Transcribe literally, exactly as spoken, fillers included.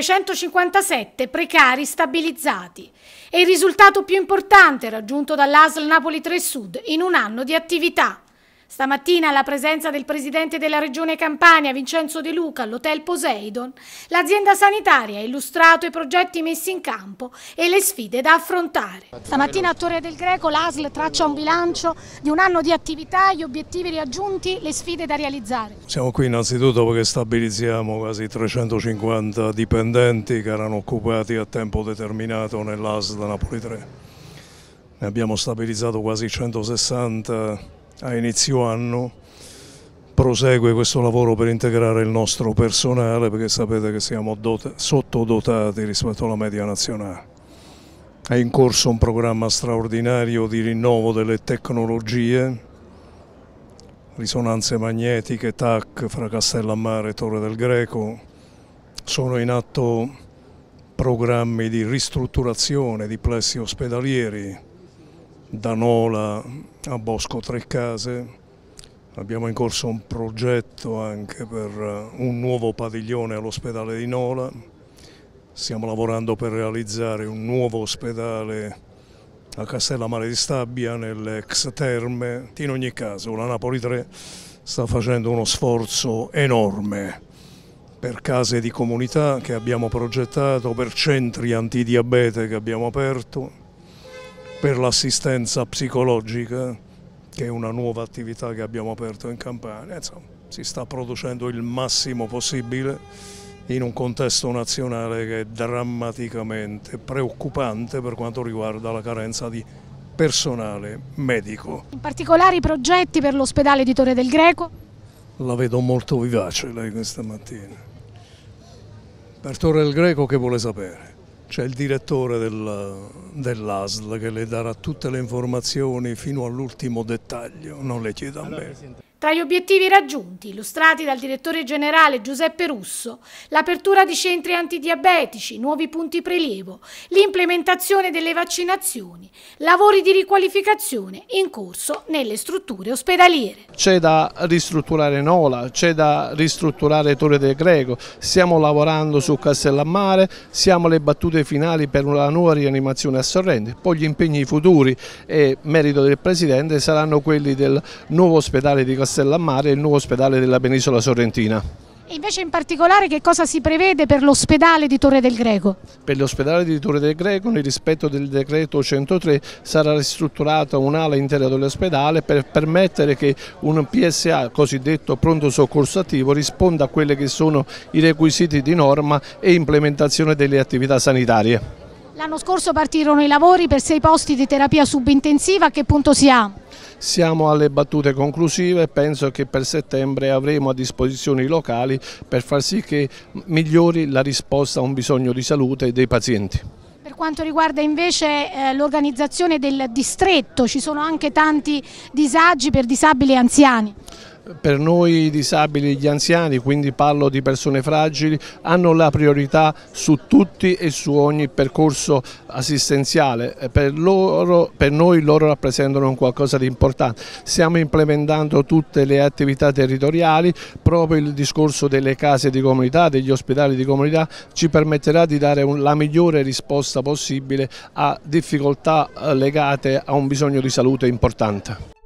trecentocinquantasette precari stabilizzati. È il risultato più importante raggiunto dall'A S L Napoli tre Sud in un anno di attività. Stamattina, alla presenza del presidente della Regione Campania, Vincenzo De Luca, all'Hotel Poseidon, l'azienda sanitaria ha illustrato i progetti messi in campo e le sfide da affrontare. Stamattina a Torre del Greco l'A S L traccia un bilancio di un anno di attività, gli obiettivi raggiunti, le sfide da realizzare. Siamo qui innanzitutto perché stabilizziamo quasi trecentocinquanta dipendenti che erano occupati a tempo determinato nell'A S L Napoli tre. Ne abbiamo stabilizzato quasi centosessanta a inizio anno. Prosegue questo lavoro per integrare il nostro personale, perché sapete che siamo sottodotati rispetto alla media nazionale. È in corso un programma straordinario di rinnovo delle tecnologie, risonanze magnetiche, T A C fra Castellammare e Torre del Greco. Sono in atto programmi di ristrutturazione di plessi ospedalieri, da Nola a Bosco Tre Case. Abbiamo in corso un progetto anche per un nuovo padiglione all'ospedale di Nola. Stiamo lavorando per realizzare un nuovo ospedale a Castellammare di Stabia, nelle ex terme. In ogni caso la Napoli tre sta facendo uno sforzo enorme per case di comunità che abbiamo progettato, per centri antidiabete che abbiamo aperto, per l'assistenza psicologica, che è una nuova attività che abbiamo aperto in Campania. Insomma, si sta producendo il massimo possibile in un contesto nazionale che è drammaticamente preoccupante per quanto riguarda la carenza di personale medico. In particolare i progetti per l'ospedale di Torre del Greco? La vedo molto vivace lei questa mattina. Per Torre del Greco che vuole sapere? C'è il direttore dell'A S L che le darà tutte le informazioni fino all'ultimo dettaglio, non le chieda a me. Tra gli obiettivi raggiunti, illustrati dal direttore generale Giuseppe Russo, l'apertura di centri antidiabetici, nuovi punti prelievo, l'implementazione delle vaccinazioni, lavori di riqualificazione in corso nelle strutture ospedaliere. C'è da ristrutturare Nola, c'è da ristrutturare Torre del Greco, stiamo lavorando su Castellammare, siamo alle battute finali per una nuova rianimazione a Sorrente, poi gli impegni futuri e merito del Presidente saranno quelli del nuovo ospedale di Castellammare Castellammare e il nuovo ospedale della penisola sorrentina. E invece in particolare che cosa si prevede per l'ospedale di Torre del Greco? Per l'ospedale di Torre del Greco, nel rispetto del decreto centotré, sarà ristrutturata un'ala intera dell'ospedale per permettere che un P S A, cosiddetto pronto soccorso attivo, risponda a quelli che sono i requisiti di norma e implementazione delle attività sanitarie. L'anno scorso partirono i lavori per sei posti di terapia subintensiva, a che punto si ha? Siamo alle battute conclusive, penso che per settembre avremo a disposizione i locali per far sì che migliori la risposta a un bisogno di salute dei pazienti. Per quanto riguarda invece eh, l'organizzazione del distretto, ci sono anche tanti disagi per disabili e anziani. Per noi i disabili e gli anziani, quindi parlo di persone fragili, hanno la priorità su tutti e su ogni percorso assistenziale. Per, loro, per noi loro rappresentano un qualcosa di importante. Stiamo implementando tutte le attività territoriali, proprio il discorso delle case di comunità, degli ospedali di comunità ci permetterà di dare un, la migliore risposta possibile a difficoltà legate a un bisogno di salute importante.